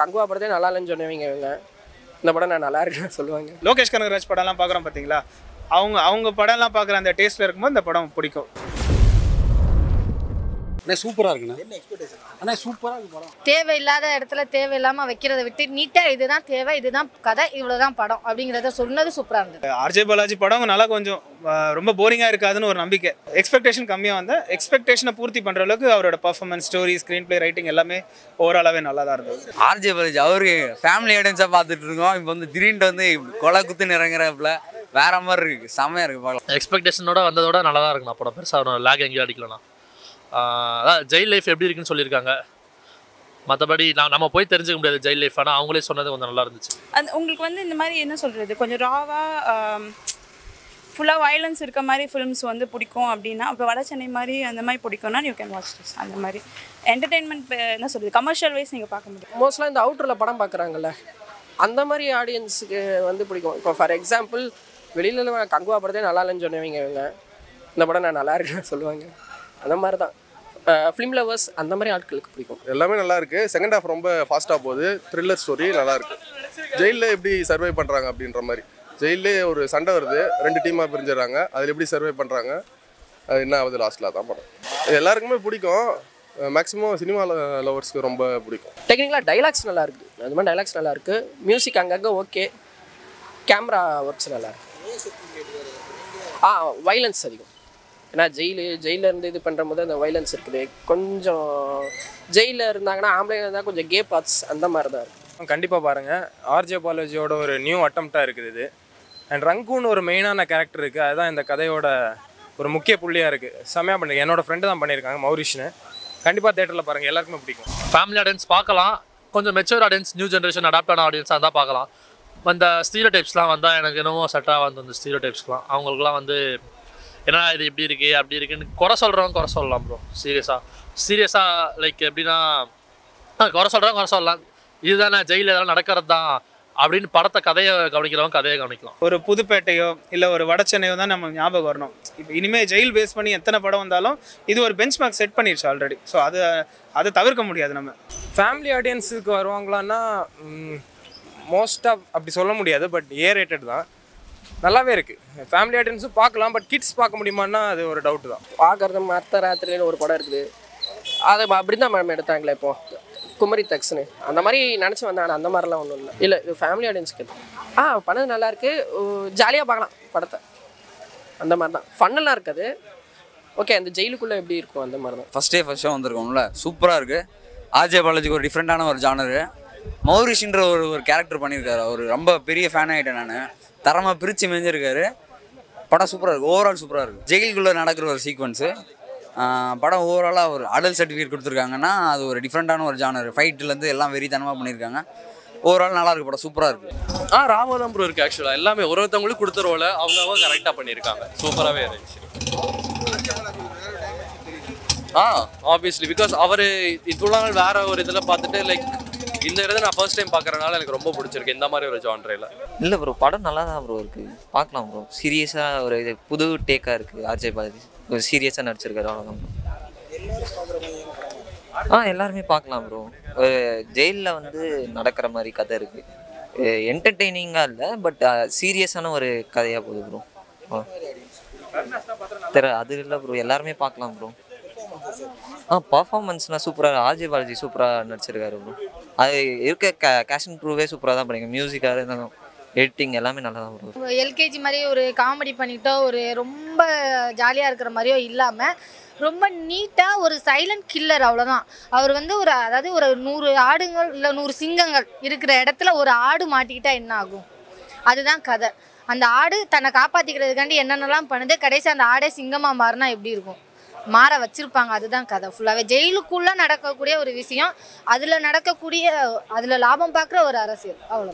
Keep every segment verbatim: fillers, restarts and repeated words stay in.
கங்குவா படத்தை நல்லா இல்லைன்னு சொன்னவங்க இவங்க இந்த படம் நான் நல்லா இருக்குன்னு சொல்லுவாங்க. லோகேஷ் கனகராஜ் படம்லாம் பார்க்குறோம் பார்த்தீங்களா, அவங்க அவங்க படம்லாம் பார்க்குற அந்த டேஸ்ட்டில் இருக்கும்போது இந்த படம் பிடிக்கும். சூப்பராக இருக்குண்ணா, சூப்பராக இருக்கு படம். தேவையில்லாத இடத்துல தேவையில்லாமல் வைக்கிறத விட்டு நீட்டாக இதுதான் தேவை, இதுதான் கதை, இவ்வளோதான் படம் அப்படிங்கிறத சொன்னது சூப்பராக இருந்தது. ஆர்ஜே பாலாஜி படம் நல்லா கொஞ்சம் ரொம்ப போரிங்காக இருக்காதுன்னு ஒரு நம்பிக்கை, எக்ஸ்பெக்டேஷன் கம்மியாக வந்தால் எக்ஸ்பெக்டேஷனை பூர்த்தி பண்ணுற அளவுக்கு அவரோட performance, story, screen play, writing எல்லாமே ஓவராலாகவே நல்லா தான் இருந்தது. ஆர்ஜே பாலாஜி அவருக்கு ஃபேமிலி ஐடன்ஸாக பார்த்துட்டு இருக்கோம், இப்போ வந்து திடீர்னு வந்து கொலை குத்து நிறங்குறப்பல வேற மாதிரி இருக்குது, செம்மையாக இருக்குது பார்க்கலாம். எக்ஸ்பெக்டேஷனோட வந்ததோட நல்லா தான் இருக்குண்ணா படம், பெருசாக லாக் எங்கேயும் அடிக்கலாம். அதான் ஜெயில் லைஃப் எப்படி இருக்குன்னு சொல்லியிருக்காங்க, மற்றபடி நான் நம்ம போய் தெரிஞ்சுக்க முடியாது ஜெயில் லைஃப், ஆனால் அவங்களே சொன்னது கொஞ்சம் நல்லா இருந்துச்சு. அந்த உங்களுக்கு வந்து இந்த மாதிரி என்ன சொல்கிறது, கொஞ்சம் ராவாக ஃபுல்லாக வயலன்ஸ் இருக்க மாதிரி ஃபிலிம்ஸ் வந்து பிடிக்கும் அப்படின்னா, இப்போ வட சென்னை மாதிரி அந்த மாதிரி பிடிக்கும்னா யூ கேன் வாட்ச் திஸ். அந்த மாதிரி என்டர்டெயின்மெண்ட் என்ன சொல்கிறது, கமர்ஷியல் வைஸ் நீங்கள் பார்க்க முடியும். மோஸ்ட்லாம் இந்த அவுட்டரில் படம் பார்க்குறாங்கல்ல அந்த மாதிரி ஆடியன்ஸுக்கு வந்து பிடிக்கும். இப்போ ஃபார் எக்ஸாம்பிள் வெளியில் கங்குவா படத்தே நல்லா இல்லைன்னு சொன்னவங்க இவங்க இந்த படம் நான் நல்லா இருக்குன்னு சொல்லுவாங்க. அந்த மாதிரி தான் ஃபிலிம் லவர்ஸ் அந்த மாதிரி ஆட்களுக்கு பிடிக்கும். எல்லாமே நல்லாயிருக்கு, செகண்ட் ஹாஃப் ரொம்ப ஃபாஸ்ட்டாக போகுது, த்ரில்லர் ஸ்டோரி நல்லாயிருக்கு. ஜெயிலில் எப்படி சர்வை பண்ணுறாங்க அப்படின்ற மாதிரி, ஜெயிலே ஒரு சண்டை வருது, ரெண்டு டீமாக பிரிஞ்சிடறாங்க, அதில் எப்படி சர்வை பண்ணுறாங்க, அது என்ன ஆகுது லாஸ்ட்டில் தான் படம். இது எல்லாருக்குமே பிடிக்கும், மேக்ஸிமம் சினிமா லவர்ஸ்க்கு ரொம்ப பிடிக்கும். டெக்னிக்கலாக டைலாக்ஸ் நல்லா இருக்குது, அந்த மாதிரி டைலாக்ஸ் நல்லாயிருக்கு, மியூசிக் அங்கங்கே ஓகே, கேமரா ஒர்க்ஸ் நல்லாயிருக்கு. ஆ வைலன்ஸ் அதிகம், ஏன்னா ஜெயிலு ஜெயிலில் இருந்து இது பண்ணுற போது அந்த வைலன்ஸ் இருக்குது கொஞ்சம். ஜெயிலில் இருந்தாங்கன்னா ஆம்பளைங்க இருந்தால் கொஞ்சம் கே பார்ட்ஸ் அந்த மாதிரி தான் இருக்கும். கண்டிப்பாக பாருங்கள், ஆர்ஜே பாலாஜியோட ஒரு நியூ அட்டம்ப்டாக இருக்குது இது. அண்ட் ரங்குன்னு ஒரு மெயினான கேரக்டர் இருக்குது, அதுதான் இந்த கதையோட ஒரு முக்கிய புள்ளியாக இருக்குது. செம்மையாக பண்ணுங்க, என்னோடய ஃப்ரெண்டு தான் பண்ணியிருக்காங்க மௌரிஷ்னு. கண்டிப்பாக தேட்டரில் பாருங்கள், எல்லாருக்குமே பிடிக்கும். ஃபேமிலி ஆடியன்ஸ் பார்க்கலாம், கொஞ்சம் மெச்சூர் ஆடியன்ஸ், நியூ ஜென்ரேஷன் அடாப்டான ஆடியன்ஸாக இருந்தால் பார்க்கலாம். அந்த ஸ்டீரியோ டைப்ஸ்லாம் வந்தால் எனக்கு என்னமோ செட்டாக வந்து அந்த ஸ்டீரியோ டைப்ஸ்லாம் அவங்களுக்குலாம் வந்து ஏன்னா இது இப்படி இருக்குது அப்படி இருக்குன்னு குறை சொல்கிறவங்க குறை சொல்லலாம் ப்ரோ. சீரியஸாக சீரியஸாக லைக் எப்படின்னா குறை சொல்கிறவங்க குறை சொல்லலாம், இதுதான் நான் ஜெயிலில் எதாவது நடக்கிறது தான் அப்படின்னு படத்தை கதையை கவனிக்கிறவங்க கதையை கவனிக்கலாம். ஒரு புதுப்பேட்டையோ இல்லை ஒரு வட சென்னையோ தான் நம்ம ஞாபகம் வரணும். இப்போ இனிமேல் ஜெயில் பேஸ் பண்ணி எத்தனை படம் வந்தாலும் இது ஒரு பெஞ்ச் மார்க் செட் பண்ணிடுச்சு ஆல்ரெடி, ஸோ அது அதை தவிர்க்க முடியாது. நம்ம ஃபேமிலி ஆடியன்ஸுக்கு வருவாங்களான்னா மோஸ்ட்டாக அப்படி சொல்ல முடியாது, பட் ஏ ரேட்டட் தான் நல்லாவே இருக்குது. ஃபேமிலி ஐட்டம்ஸும் பார்க்கலாம், பட் கிட்ஸ் பார்க்க முடியுமான்னா அது ஒரு டவுட்டு தான். பார்க்குறது மற்ற ராத்திரியில ஒரு படம் இருக்குது, அதை அப்படி தான் மேடம் எடுத்தாங்களே இப்போது குமரி தக்ஸ்னு, அந்த மாதிரி நினச்சி வந்தாங்க. அந்த மாதிரிலாம் ஒன்றும் இல்லை இல்லை இது ஃபேமிலி ஆடியன்ஸுக்கு ஆ பண்ணது நல்லாயிருக்கு, ஜாலியாக பார்க்கலாம் படத்தை. அந்த மாதிரி தான் ஃபன்னெல்லாம் இருக்குது, ஓகே. அந்த ஜெயிலுக்குள்ளே எப்படி இருக்கும் அந்த மாதிரி தான். ஃபஸ்ட்டே ஃபஸ்ட் ஷோ வந்திருக்கோம்ல, சூப்பராக இருக்குது. ஆர்ஜே பாலாஜிக்கு ஒரு டிஃப்ரெண்ட்டான ஒரு ஜானரு, மௌரிஷின்ற ஒரு ஒரு கேரக்டர் பண்ணியிருக்காரு, அவர் ரொம்ப பெரிய ஃபேன் ஆகிட்டேன் நான். தரமாக பிரித்து மேஞ்சிருக்காரு, படம் சூப்பராக இருக்குது, ஓவரால் சூப்பராக இருக்குது. ஜெயிலுக்குள்ளே நடக்கிற ஒரு சீக்வன்ஸு படம் ஓவராலாக ஒரு அடல்ட் சர்டிஃபிகேட் கொடுத்துருக்காங்கன்னா அது ஒரு டிஃப்ரெண்ட்டான ஒரு ஜானர், ஃபைட்லேருந்து எல்லாம் வெறித்தனமாக பண்ணியிருக்காங்க. ஓவரால் நல்லாயிருக்கு படம், சூப்பராக இருக்குது. ஆ ராமதான் ப்ரோ இருக்குது ஆக்சுவலாக, எல்லாமே ஒரு ஒருத்தவங்களும் கொடுத்த ரோலை அவங்க கரெக்டாக பண்ணியிருக்காங்க, சூப்பராகவே இருந்துச்சு. ஆ ஆப்வியஸ்லி பிகாஸ் அவர் இவ்வளோ நாள் வேறு ஒரு இதில் பார்த்துட்டு லைக் இந்த இடத்துல நான் ஃபர்ஸ்ட் டைம் பார்க்குறதுனால எனக்கு ரொம்ப பிடிச்சிருக்கு இந்த மாதிரி ஒரு ஜான்ரில். இல்லை ப்ரோ படம் நல்லா தான் ப்ரோ இருக்குது, பார்க்கலாம் ப்ரோ. சீரியஸாக ஒரு இது புது டேக்காக இருக்குது, ஆர்ஜே பாலாஜி கொஞ்சம் சீரியஸாக நடிச்சிருக்காரு, அவ்வளோதான். ஆ எல்லாருமே பார்க்கலாம் ப்ரோ, ஒரு ஜெயிலில் வந்து நடக்கிற மாதிரி கதை இருக்குது, என்டர்டெய்னிங்காக இல்லை பட் சீரியஸான ஒரு கதையாக போகுது ப்ரோ. தெர அது இல்லை ப்ரோ, எல்லாருமே பார்க்கலாம் ப்ரோ. ஆ பர்ஃபார்மன்ஸ்லாம் சூப்பராக, ஆர்ஜே பாலாஜி சூப்பராக நடிச்சிருக்காரு ப்ரோ. அது இருக்க கே கேஷ் அண்ட் ப்ரூவே சூப்பராக தான் பண்ணிங்க, மியூசிக்காக இருந்தாலும் எடிட்டிங் எல்லாமே நல்லா தான் ப்ரோ. எல்கேஜி மாதிரி ஒரு காமெடி பண்ணிக்கிட்டோ ஒரு ரொம்ப ஜாலியாக இருக்கிற மாதிரியோ இல்லாமல் ரொம்ப நீட்டாக ஒரு சைலண்ட் கில்லர் அவ்வளோதான். அவர் வந்து ஒரு அதாவது ஒரு நூறு ஆடுகள் இல்லை நூறு சிங்கங்கள் இருக்கிற இடத்துல ஒரு ஆடு மாட்டிக்கிட்டால் என்ன ஆகும், அதுதான் கதை. அந்த ஆடு தன்னை காப்பாற்றிக்கிறதுக்காண்டி என்னென்னலாம் பண்ணுது, கடைசி அந்த ஆடே சிங்கமாக மாறினா எப்படி இருக்கும், மாற வச்சிருப்பாங்க, அதுதான் கதை ஃபுல்லாகவே. ஜெயிலுக்குள்ளே நடக்கக்கூடிய ஒரு விஷயம், அதில் நடக்கக்கூடிய அதில் லாபம் பார்க்குற ஒரு அரசியல், அவ்வளோ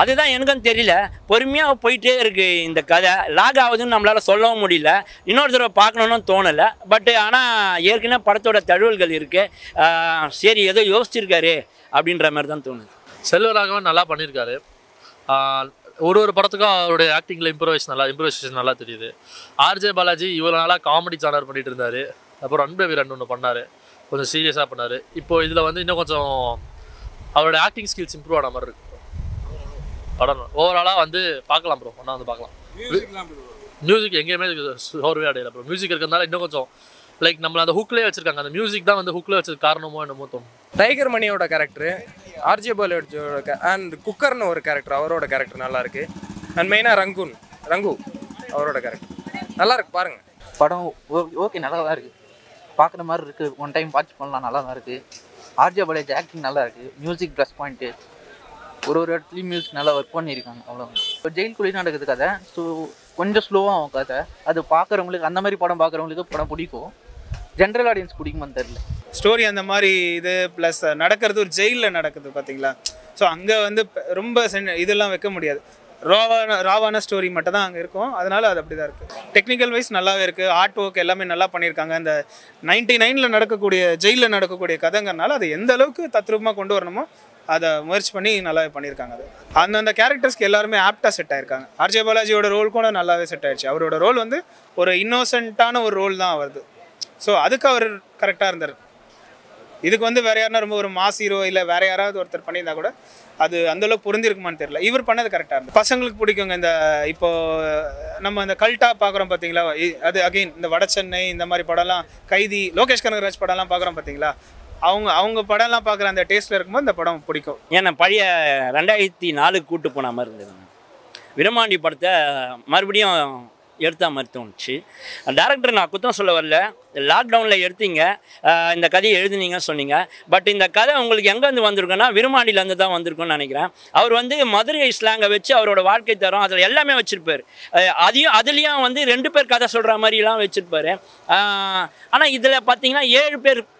அதுதான். எனக்கும் தெரியல, பொறுமையாக போயிட்டே இருக்குது இந்த கதை, லாக் ஆகுதுன்னு நம்மளால் சொல்லவும் முடியல, இன்னொரு தடவை பார்க்கணுன்னு தோணலை. பட்டு ஆனால் ஏற்கனவே படத்தோட தழுவல்கள் இருக்குது, சரி ஏதோ யோசிச்சிருக்காரு அப்படின்ற மாதிரி தான் தோணுது. செல்வராகவன் நல்லா பண்ணியிருக்காரு, ஒரு ஒரு படத்துக்கும் அவருடைய ஆக்டிங்கில் இம்ப்ரூவைஸ் நல்லா இம்ப்ரூவைசேஷன் நல்லா தெரியுது. ஆர்ஜே பாலாஜி இவ்வளோ நாளாக காமெடி சேனல் பண்ணிகிட்டு இருந்தார், அப்புறம் ரன்பேவி ரெண்டு ஒன்று பண்ணார், கொஞ்சம் சீரியஸாக பண்ணார். இப்போது இதில் வந்து இன்னும் கொஞ்சம் அவரோட ஆக்டிங் ஸ்கில்ஸ் இம்ப்ரூவ் ஆன மாதிரி இருக்கு. படம் ஓவராலாக வந்து பார்க்கலாம் ப்ரோ, ஒன்றா வந்து பார்க்கலாம். மியூசிக் எங்கேயுமே சோர்வே அடையலை ப்ரோ. மியூசிக் இருக்கிறதுனால இன்னும் கொஞ்சம் லைக் நம்மளை அந்த ஹூக்லேயே வச்சுருக்காங்க. அந்த மியூசிக் தான் வந்து ஹூக்லேயே வச்சது காரணமோ என்னமோ தோணும். டைகர் மணியோட கேரக்டரு, ஆர்ஜே பாலாஜியோட அண்ட் குக்கர்னு ஒரு கேரக்டர், அவரோட கேரக்டர் நல்லாயிருக்கு. அண்ட் மெயினாக ரங்கூன் ரங்கு அவரோட கேரக்டர் நல்லாயிருக்கு. பாருங்கள் படம் ஓகே, நல்லா தான் இருக்குது, பார்க்குற மாதிரி இருக்குது. ஒன் டைம் வாட்ச் பண்ணலாம், நல்லா தான் இருக்குது. ஆர்ஜே பாலாஜி ஆக்டிங் நல்லா இருக்குது. மியூசிக் ப்ளஸ் பாயிண்ட்டு, ஒரு ஒரு இடத்துலையும் மியூசிக் நல்லா ஒர்க் பண்ணியிருக்காங்க. அவ்வளோதான். இப்போ ஜெயிலுக்குள்ளே நடக்குது கதை. ஸோ கொஞ்சம் ஸ்லோவாக கதை, அது பார்க்குறவங்களுக்கு அந்த மாதிரி படம் பார்க்குறவங்களுக்கு படம் பிடிக்கும். ஜென்ரல் ஆடியன்ஸ் பிடிக்குமான்னு தெரியல. ஸ்டோரி அந்த மாதிரி இது ப்ளஸ் நடக்கிறது ஒரு ஜெயிலில் நடக்குது பார்த்தீங்களா. ஸோ அங்கே வந்து ரொம்ப இதெல்லாம் வைக்க முடியாது. ராவான ராவான ஸ்டோரி மட்டும் தான் அங்கே இருக்கும். அதனால் அது அப்படி தான் இருக்குது. டெக்னிக்கல் வைஸ் நல்லாவே இருக்குது. ஆர்ட் ஒர்க் எல்லாமே நல்லா பண்ணியிருக்காங்க. இந்த நைன்டி நைனில் நடக்கக்கூடிய ஜெயிலில் நடக்கக்கூடிய கதைங்கிறனால அது எந்த அளவுக்கு தத்ரூபமாக கொண்டு வரணுமோ அதை முயற்சி பண்ணி நல்லாவே பண்ணியிருக்காங்க. அது அந்தந்த கேரக்டர்ஸ்க்கு எல்லாருமே ஆப்டாக செட் ஆகிருக்காங்க. ஆர்ஜே பாலாஜியோட ரோல் கூட நல்லாவே செட் ஆகிடுச்சு. அவரோட ரோல் வந்து ஒரு இன்னோசென்ட்டான ஒரு ரோல் தான் வருது. ஸோ அதுக்கு அவர் கரெக்டாக இருந்தார். இதுக்கு வந்து வேறு யாருன்னா ரொம்ப ஒரு மாஸ் ஹீரோ இல்லை வேறு யாராவது ஒருத்தர் பண்ணியிருந்தா கூட அது அந்தளவுக்கு பொருந்திருக்குமான்னு தெரியல. இவர் பண்ணது கரெக்டாக இருந்தது. பசங்களுக்கு பிடிக்குங்க. இந்த இப்போது நம்ம இந்த கல்ட்டாக பார்க்குறோம் பார்த்தீங்களா, அது அகெயின் இந்த வட சென்னை இந்த மாதிரி படம்லாம், கைதி, லோகேஷ் கனகராஜ் படம்லாம் பார்க்குறோம் பார்த்தீங்களா. அவங்க அவங்க படம்லாம் பார்க்குற அந்த டேஸ்ட்டில் இருக்கும்போது இந்த படம் பிடிக்கும். ஏன்னா பழைய ரெண்டாயிரத்தி நாலுக்கு கூட்டு போன மாதிரி இருந்ததுங்க. விருமாண்டி படத்தை மறுபடியும் எடுத்தா மாதிரி தோணுச்சு. டேரக்டர் நான் குத்தம் சொல்ல வரல, லாக்டவுனில் எடுத்தீங்க, இந்த கதையை எழுதுனீங்கன்னு சொன்னீங்க. பட் இந்த கதை உங்களுக்கு எங்கேருந்து வந்திருக்குன்னா விருமாண்டிலேருந்து தான் வந்திருக்குன்னு நினைக்கிறேன். அவர் வந்து மதுரை ஸ்லாங்கை வச்சு அவரோட வாழ்க்கை தரம் அதில் எல்லாமே வச்சுருப்பார். அதையும் அதுலேயும் வந்து ரெண்டு பேர் கதை சொல்கிற மாதிரிலாம் வச்சுருப்பார். ஆனால் இதில் பார்த்தீங்கன்னா ஏழு பேர்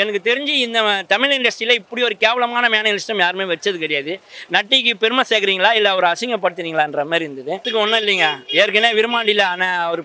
எனக்கு தெரிஞ்சு இந்த தமிழ் இண்டஸ்ட்ரியில் இப்படி ஒரு கேவலமான மேனலிஸ்டம் யாருமே வச்சது கிடையாது. நட்டிக்கு பெருமை சேர்க்குறீங்களா இல்லை அவர் அசிங்கப்படுத்துறீங்களான்ற மாதிரி இருந்தது. இதுக்கு ஒன்றும் இல்லைங்க, ஏற்கனவே விருமாண்டியில் ஆனால் அவர்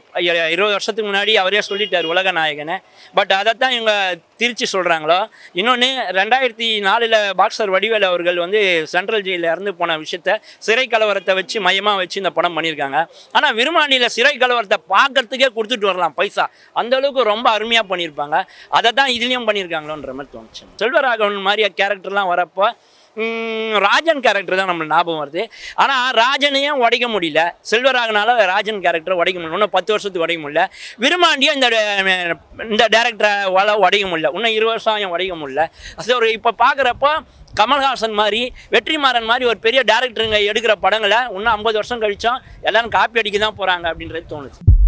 இருபது வருஷத்துக்கு முன்னாடி அவரே சொல்லிட்டார் உலக நாயகனை. பட் அதைத்தான் இவங்க திருச்சி சொல்கிறாங்களோ. இன்னொன்று ரெண்டாயிரத்தி நாலில் பாக்ஸர் வடிவேலு அவர்கள் வந்து சென்ட்ரல் ஜெயிலில் இறந்து போன விஷயத்த சிறை கலவரத்தை வச்சு மையமாக வச்சு இந்த படம் பண்ணியிருக்காங்க. ஆனால் விருமாண்டியில் சிறை கலவரத்தை பார்க்கறதுக்கே கொடுத்துட்டு வரலாம் பைசா, அந்தளவுக்கு ரொம்ப அருமையாக பண்ணியிருப்பாங்க. அதை தான் இதுலேயும் பண்ணியிருக்காங்களோன்ற மாதிரி தோணுச்சு. செல்வராகவன் மாதிரி கேரக்டர்லாம் வரப்போ ராஜன் கேரக்டர் தான் நம்மளுக்கு ஞாபகம் வருது. ஆனால் ராஜனையும் உடைக்க முடியல, செல்வராகனால ராஜன் கேரக்டரை உடைக்க முடியல. இன்னும் பத்து வருஷத்துக்கு உடைக்க முடியல. விருமாண்டியை இந்த இந்த டேரக்டரால் உடைக்க முடியல. இன்னும் இருபது வருஷம் உடைக்க முடியல. ஸோ ஒரு இப்போ பார்க்குறப்போ கமல்ஹாசன் மாதிரி வெற்றிமாறன் மாதிரி ஒரு பெரிய டேரக்டருங்க எடுக்கிற படங்களை இன்னும் ஐம்பது வருஷம் கழிச்சோம் எல்லாரும் காப்பி அடிக்க தான் போகிறாங்க அப்படின்றது தோணுச்சு.